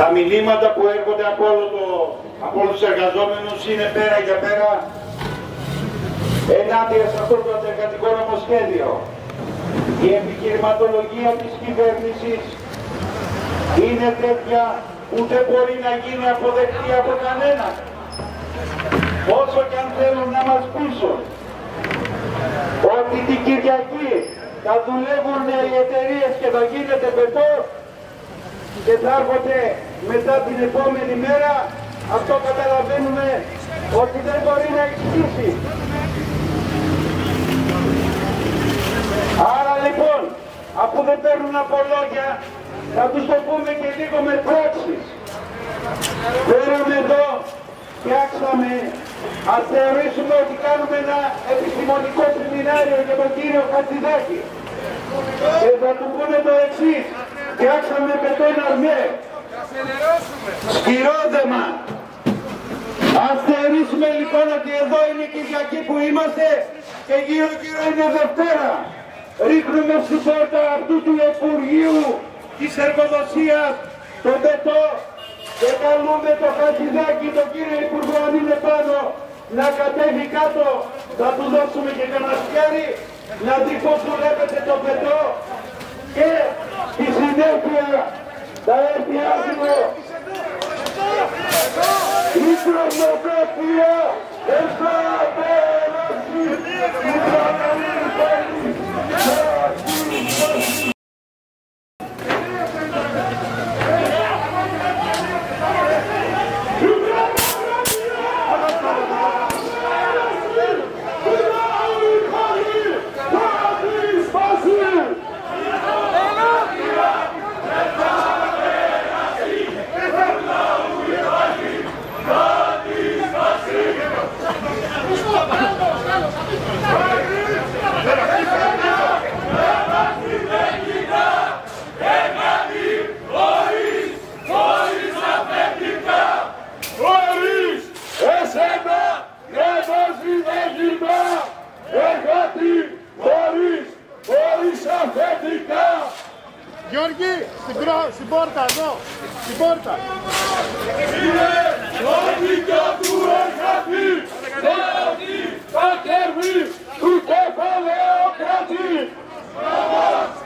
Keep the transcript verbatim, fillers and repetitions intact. Τα μηνύματα που έρχονται από, όλο το, από όλους τους εργαζόμενους είναι πέρα για πέρα ενάντια σε αυτό το αντεργατικό νομοσχέδιο. Η επιχειρηματολογία της κυβέρνησης είναι τέτοια που δεν μπορεί να γίνει αποδεκτή από κανέναν, όσο και αν θέλουν να μας πείσουν ότι την Κυριακή θα δουλεύουν οι εταιρείες και θα γίνεται πετώ και θα έρχονται μετά την επόμενη μέρα. Αυτό καταλαβαίνουμε ότι δεν μπορεί να εξηγήσει. Άρα λοιπόν, αφού δεν παίρνουν από λόγια, θα τους το πούμε και λίγο με πράξεις. Πέραμε εδώ, φτιάξαμε, ας θεωρήσουμε ότι κάνουμε ένα επιστημονικό σεμινάριο για τον κύριο Χατζηδάκη. Και θα του πούνε το εξής, φτιάξαμε με τον Αρμέ. Σκυρόδεμα. Ας θεωρήσουμε λοιπόν ότι εδώ είναι η Κυριακή που είμαστε και γύρω γύρω είναι Δευτέρα. Ρίχνουμε στην πόρτα αυτού του Υπουργείου της Εργοδοσίας το πετό και καλούμε το Χατζηδάκη, τον κύριο Υπουργό, αν είναι πάνω, να κατέβει κάτω, να του δώσουμε και ένα σκέρι, να δει πώς δουλεύεται το πετό και στη συνέχεια θα έρθει άσυλο. Η τρομοκρατία εστατερώσει. Του κεφαλαίου κρατή!